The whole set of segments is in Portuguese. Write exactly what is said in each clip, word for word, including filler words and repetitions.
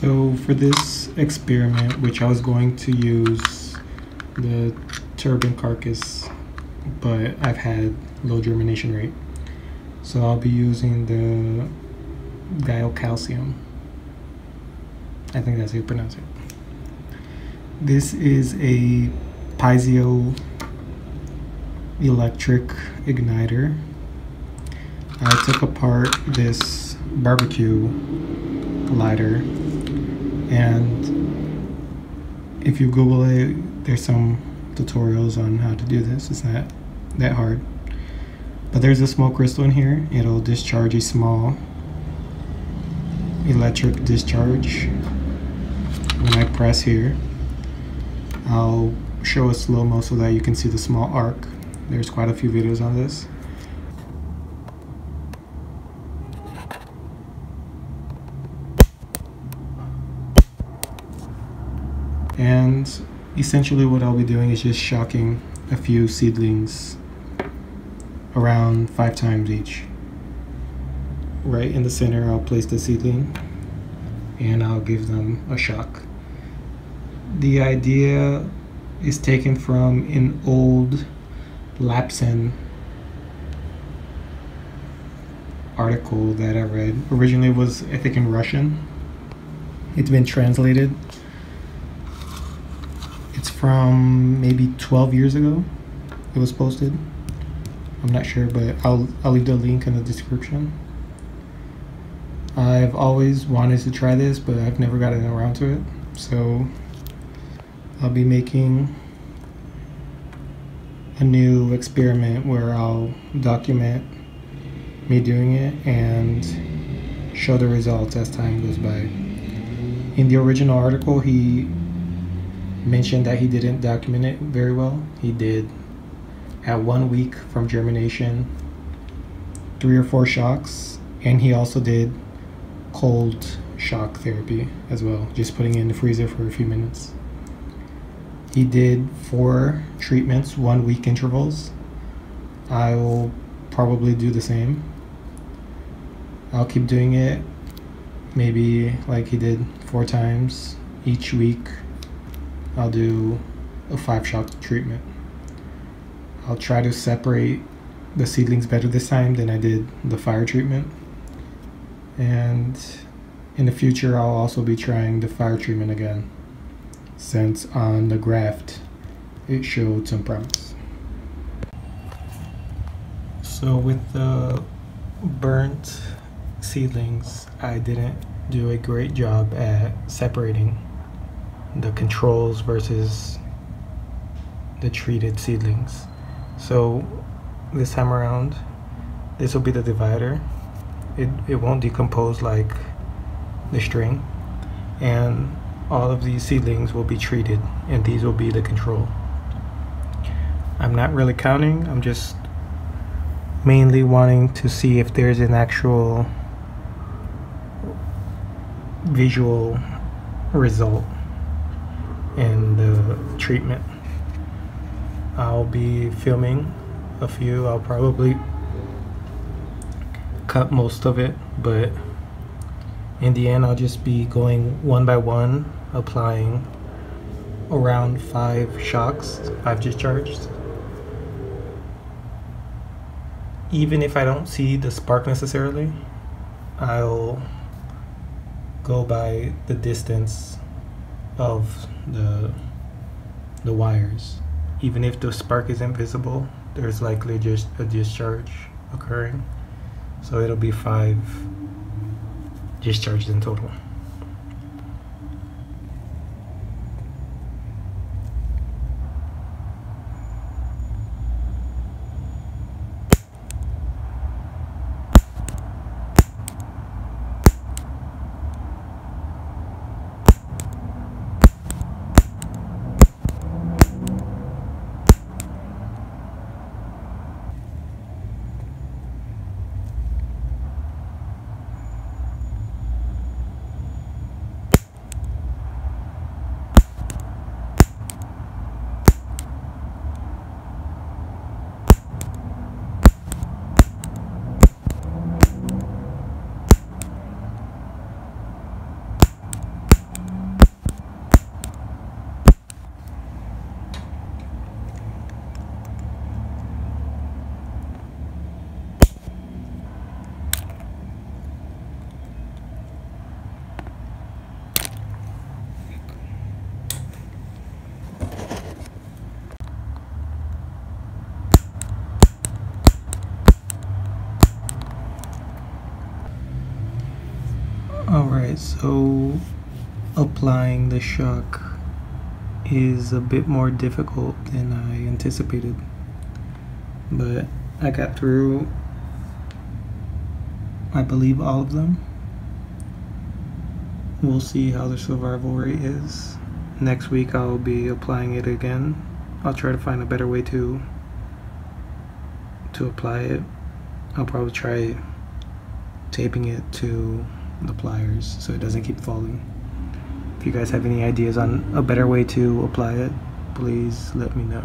So for this experiment, which I was going to use the turbinicarpus, but I've had low germination rate, so I'll be using the Gymnocalycium. I think that's how you pronounce it. This is a Piezo electric igniter. I took apart this barbecue lighter, and if you Google it, there's some tutorials on how to do this. It's not that hard. But there's a small crystal in here. It'll discharge a small electric discharge. When I press here, I'll show a slow-mo so that you can see the small arc. There's quite a few videos on this. And essentially what I'll be doing is just shocking a few seedlings around five times each. Right in the center, I'll place the seedling and I'll give them a shock. The idea is taken from an old Lapsen article that I read. Originally it was, I think, in Russian. It's been translated. It's from maybe twelve years ago it was posted. I'm not sure, but I'll, I'll leave the link in the description. I've always wanted to try this, but I've never gotten around to it. So I'll be making a new experiment where I'll document me doing it and show the results as time goes by. In the original article, he mentioned that he didn't document it very well. He did, at one week from germination, three or four shocks, and he also did cold shock therapy as well, just putting it in the freezer for a few minutes. He did four treatments, one week intervals. I will probably do the same. I'll keep doing it, maybe like he did four times each week. I'll do a five shock treatment. I'll try to separate the seedlings better this time than I did the fire treatment. And in the future, I'll also be trying the fire treatment again, since on the graft, it showed some promise. So with the burnt seedlings, I didn't do a great job at separating the controls versus the treated seedlings. So this time around, this will be the divider. It, it won't decompose like the string, and all of these seedlings will be treated, and these will be the control. I'm not really counting, I'm just mainly wanting to see if there's an actual visual result in the treatment. I'll be filming a few. I'll probably cut most of it, but in the end I'll just be going one by one, applying around five shocks, five discharges. Even if I don't see the spark necessarily, I'll go by the distance of the the wires. Even if the spark is invisible, there's likely just a discharge occurring, so it'll be five discharges in total. Alright, so applying the shock is a bit more difficult than I anticipated, but I got through, I believe, all of them. We'll see how the survival rate is. Next week I'll be applying it again. I'll try to find a better way to to apply it. I'll probably try taping it to the pliers so it doesn't keep falling. If you guys have any ideas on a better way to apply it, please let me know.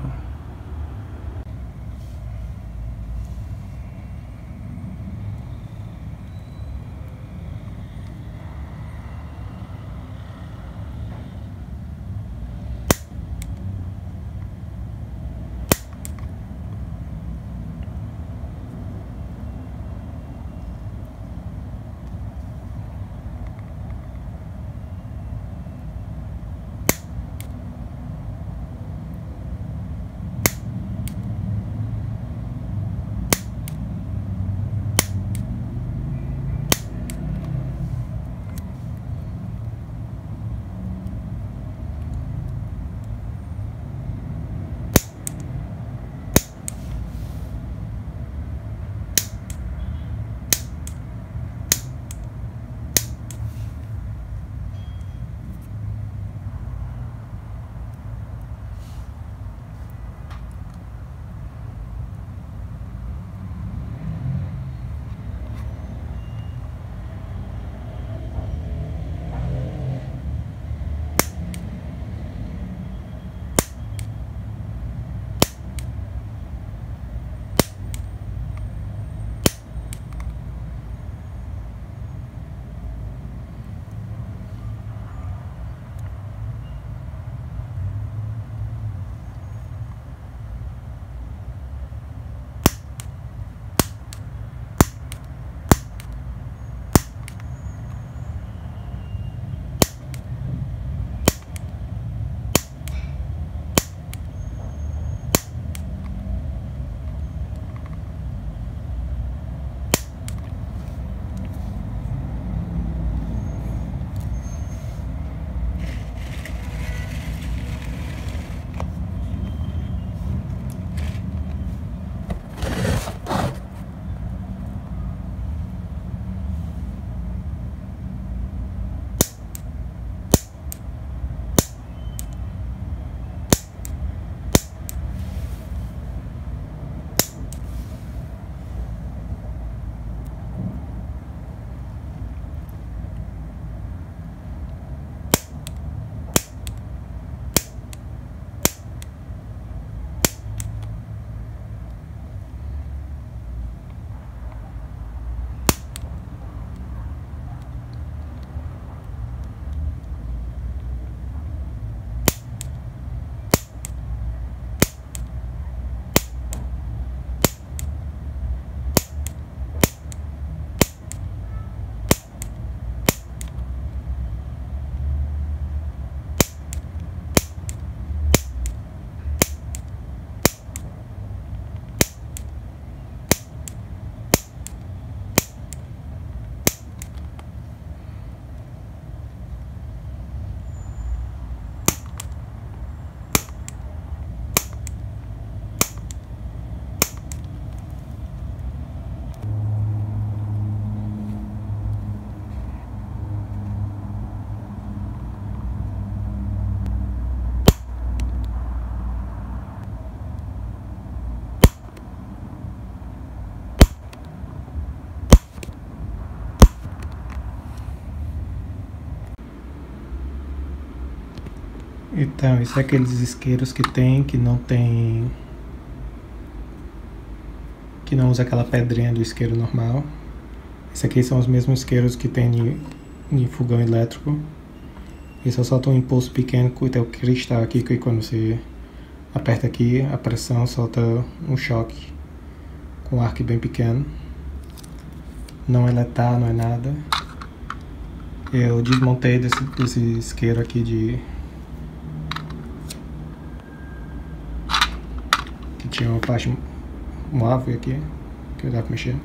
Então, isso é aqueles isqueiros que tem, que não tem... que não usa aquela pedrinha do isqueiro normal. Esses aqui são os mesmos isqueiros que tem em fogão elétrico. Esse é só tem um impulso pequeno que tem o cristal aqui, que quando você aperta aqui, a pressão solta um choque com um arco bem pequeno. Não é letal, não é nada. Eu desmontei desse, desse isqueiro aqui de... tinha uma parte, uma árvore aqui, que eu dava pra mexer.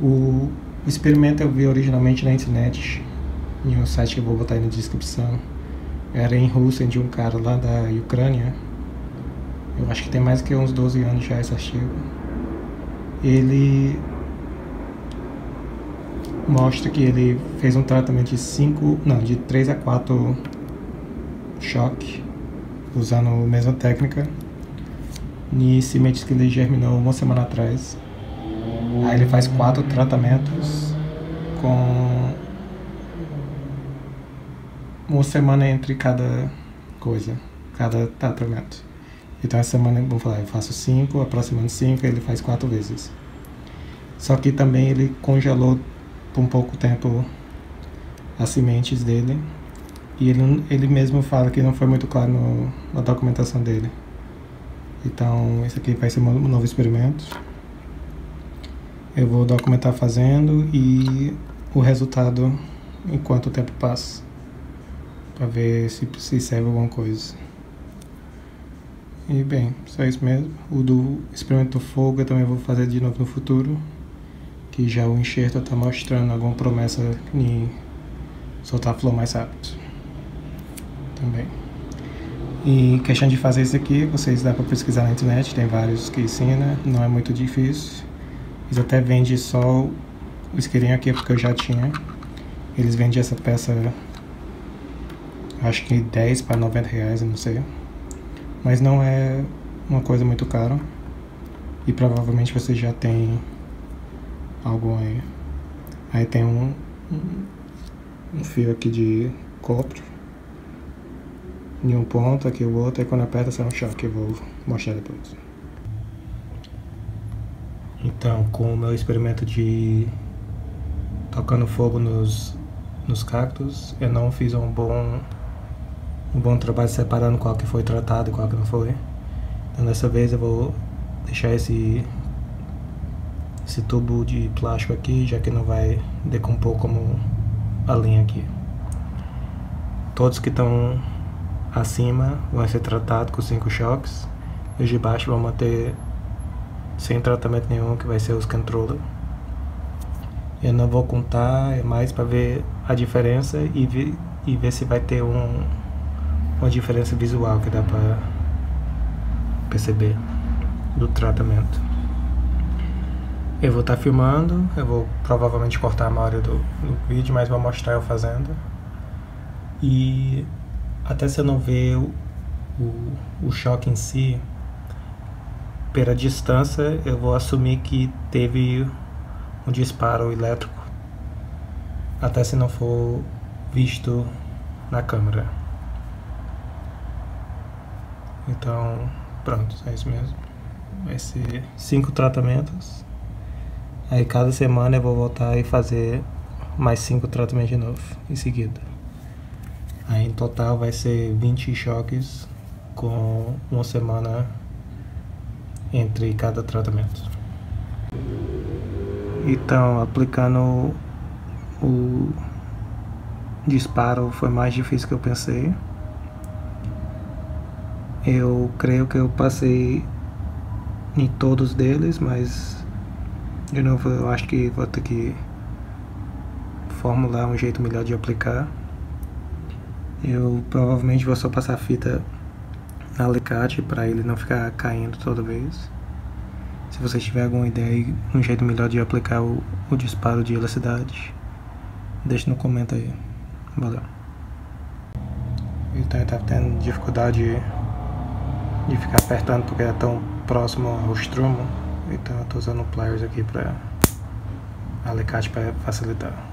O experimento eu vi originalmente na internet, em um site que eu vou botar aí na descrição. Era em russo, de um cara lá da Ucrânia. Eu acho que tem mais que uns doze anos já esse artigo. Ele mostra que ele fez um tratamento de cinco, não, de três a quatro choque, usando a mesma técnica. E sementes que ele germinou uma semana atrás. Aí ele faz quatro tratamentos com uma semana entre cada coisa, cada tratamento. Então essa semana, vou falar, eu faço cinco, a próxima cinco, ele faz quatro vezes. Só que também ele congelou por um pouco tempo as sementes dele. E ele, ele mesmo fala que não foi muito claro no, na documentação dele. Então esse aqui vai ser um novo experimento. Eu vou documentar fazendo e o resultado enquanto o tempo passa, para ver se, se serve alguma coisa. E bem, só isso mesmo. O do experimento do fogo eu também vou fazer de novo no futuro, que já o enxerto está mostrando alguma promessa de soltar a flor mais rápido também. E questão de fazer isso aqui, vocês dá para pesquisar na internet, tem vários que ensinam, não é muito difícil. Eles até vendem só o isqueirinho aqui, porque eu já tinha. Eles vendem essa peça, acho que dez para noventa reais, eu não sei. Mas não é uma coisa muito cara. E provavelmente você já tem algo aí. Aí tem um, um fio aqui de cobre. Em um ponto, aqui o outro, e quando aperta sai um choque, eu vou mostrar depois. Então, com o meu experimento de tocando fogo nos, nos cactos, eu não fiz um bom, um bom trabalho separando qual que foi tratado e qual que não foi. Então dessa vez eu vou deixar esse, esse tubo de plástico aqui, já que não vai decompor como a linha aqui. Todos que estão acima vão ser tratados com cinco choques, e os de baixo vão manter sem tratamento nenhum, que vai ser os controller. Eu não vou contar, é mais para ver a diferença e, vi, e ver se vai ter um, uma diferença visual que dá para perceber do tratamento. Eu vou estar tá filmando, eu vou provavelmente cortar a maioria do, do vídeo, mas vou mostrar eu fazendo. E até se eu não ver o, o, o choque em si, pela distância, eu vou assumir que teve um disparo elétrico, até se não for visto na câmera. Então, pronto, é isso mesmo. Vai ser cinco tratamentos. Aí cada semana eu vou voltar e fazer mais cinco tratamentos de novo, em seguida. Aí em total vai ser vinte choques com uma semana entre cada tratamento. Então, aplicando o disparo foi mais difícil que eu pensei. Eu creio que eu passei em todos deles, mas de novo eu acho que vou ter que formular um jeito melhor de aplicar. Eu provavelmente vou só passar a fita alicate para ele não ficar caindo toda vez. Se você tiver alguma ideia e um jeito melhor de aplicar o, o disparo de elasticidade, deixa no comenta aí. Valeu. Então eu tava tendo dificuldade de ficar apertando porque é tão próximo ao estrumo, então eu tô usando pliers aqui para alicate para facilitar.